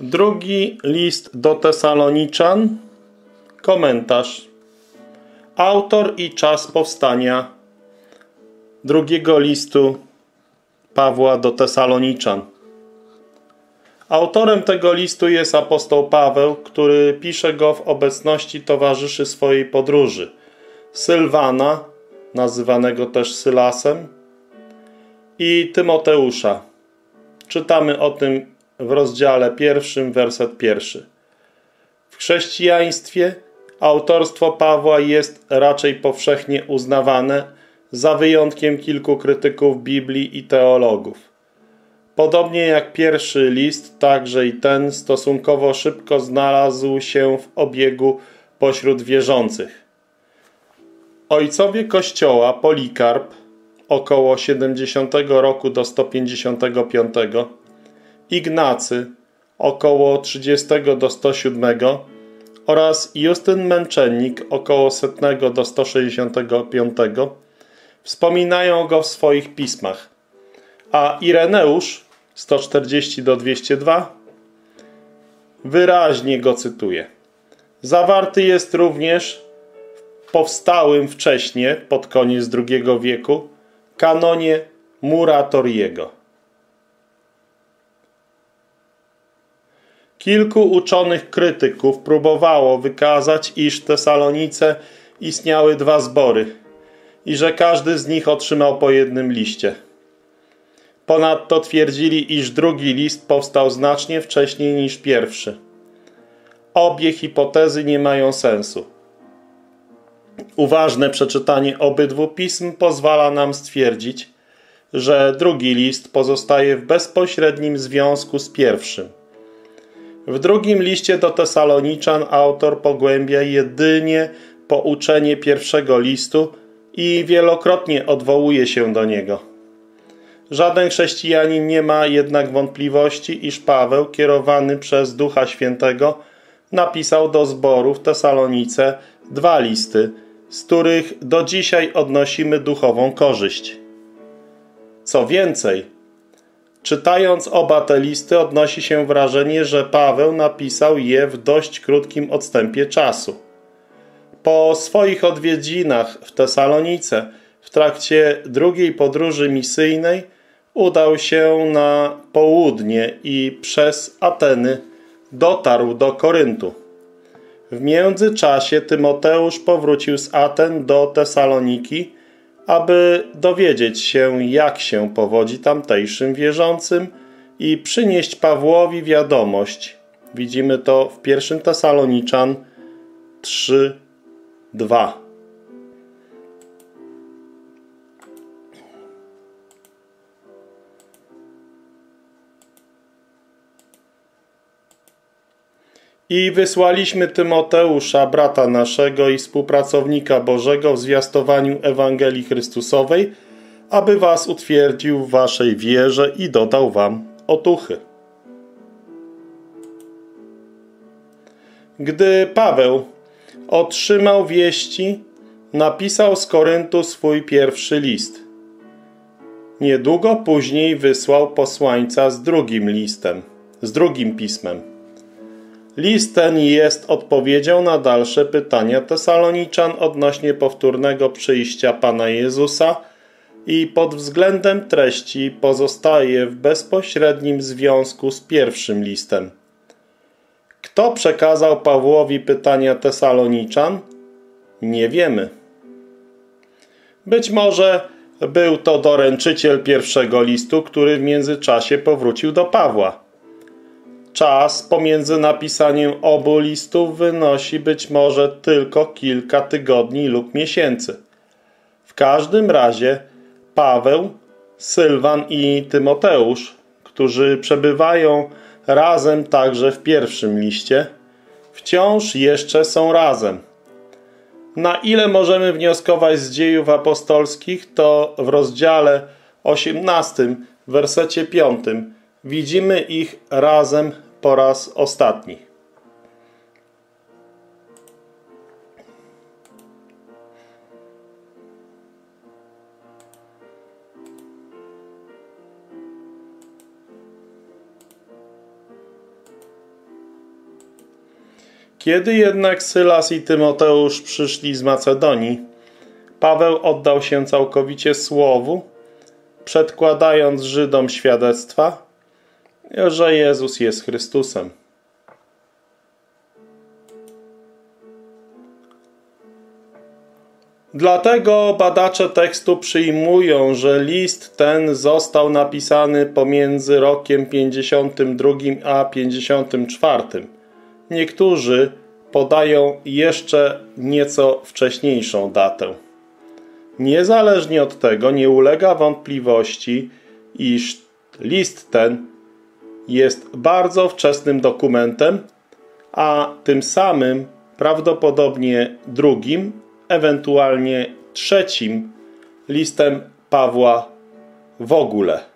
Drugi list do Tesaloniczan, komentarz. Autor i czas powstania drugiego listu Pawła do Tesaloniczan. Autorem tego listu jest apostoł Paweł, który pisze go w obecności towarzyszy swojej podróży, Sylwana, nazywanego też Sylasem, i Tymoteusza. Czytamy o tym w rozdziale 1, werset 1. W chrześcijaństwie autorstwo Pawła jest raczej powszechnie uznawane, za wyjątkiem kilku krytyków Biblii i teologów. Podobnie jak pierwszy list, także i ten stosunkowo szybko znalazł się w obiegu pośród wierzących. Ojcowie Kościoła Polikarp, około 70 roku do 155, Ignacy, około 30 do 107 oraz Justyn Męczennik, około 100 do 165, wspominają go w swoich pismach, a Ireneusz, 140 do 202, wyraźnie go cytuje. Zawarty jest również w powstałym wcześniej, pod koniec II wieku, kanonie Muratoriego. Kilku uczonych krytyków próbowało wykazać, iż w Tesalonice istniały dwa zbory i że każdy z nich otrzymał po jednym liście. Ponadto twierdzili, iż drugi list powstał znacznie wcześniej niż pierwszy. Obie hipotezy nie mają sensu. Uważne przeczytanie obydwu pism pozwala nam stwierdzić, że drugi list pozostaje w bezpośrednim związku z pierwszym. W drugim liście do Tesaloniczan autor pogłębia jedynie pouczenie pierwszego listu i wielokrotnie odwołuje się do niego. Żaden chrześcijanin nie ma jednak wątpliwości, iż Paweł, kierowany przez Ducha Świętego, napisał do zboru w Tesalonice dwa listy, z których do dzisiaj odnosimy duchową korzyść. Co więcej, czytając oba te listy odnosi się wrażenie, że Paweł napisał je w dość krótkim odstępie czasu. Po swoich odwiedzinach w Tesalonice w trakcie drugiej podróży misyjnej udał się na południe i przez Ateny dotarł do Koryntu. W międzyczasie Tymoteusz powrócił z Aten do Tesaloniki, aby dowiedzieć się, jak się powodzi tamtejszym wierzącym i przynieść Pawłowi wiadomość. Widzimy to w 1 Tesaloniczan 3:2. I wysłaliśmy Tymoteusza, brata naszego i współpracownika Bożego w zwiastowaniu Ewangelii Chrystusowej, aby was utwierdził w waszej wierze i dodał wam otuchy. Gdy Paweł otrzymał wieści, napisał z Koryntu swój pierwszy list. Niedługo później wysłał posłańca z drugim pismem. List ten jest odpowiedzią na dalsze pytania Tesaloniczan odnośnie powtórnego przyjścia Pana Jezusa i pod względem treści pozostaje w bezpośrednim związku z pierwszym listem. Kto przekazał Pawłowi pytania Tesaloniczan? Nie wiemy. Być może był to doręczyciel pierwszego listu, który w międzyczasie powrócił do Pawła. Czas pomiędzy napisaniem obu listów wynosi być może tylko kilka tygodni lub miesięcy. W każdym razie Paweł, Sylwan i Tymoteusz, którzy przebywają razem także w pierwszym liście, wciąż jeszcze są razem. Na ile możemy wnioskować z dziejów apostolskich, to w rozdziale 18, wersecie 5 widzimy ich razem po raz ostatni. Kiedy jednak Sylas i Tymoteusz przyszli z Macedonii, Paweł oddał się całkowicie słowu, przedkładając Żydom świadectwa, że Jezus jest Chrystusem. Dlatego badacze tekstu przyjmują, że list ten został napisany pomiędzy rokiem 52 a 54. Niektórzy podają jeszcze nieco wcześniejszą datę. Niezależnie od tego nie ulega wątpliwości, iż list ten jest bardzo wczesnym dokumentem, a tym samym prawdopodobnie drugim, ewentualnie trzecim listem Pawła w ogóle.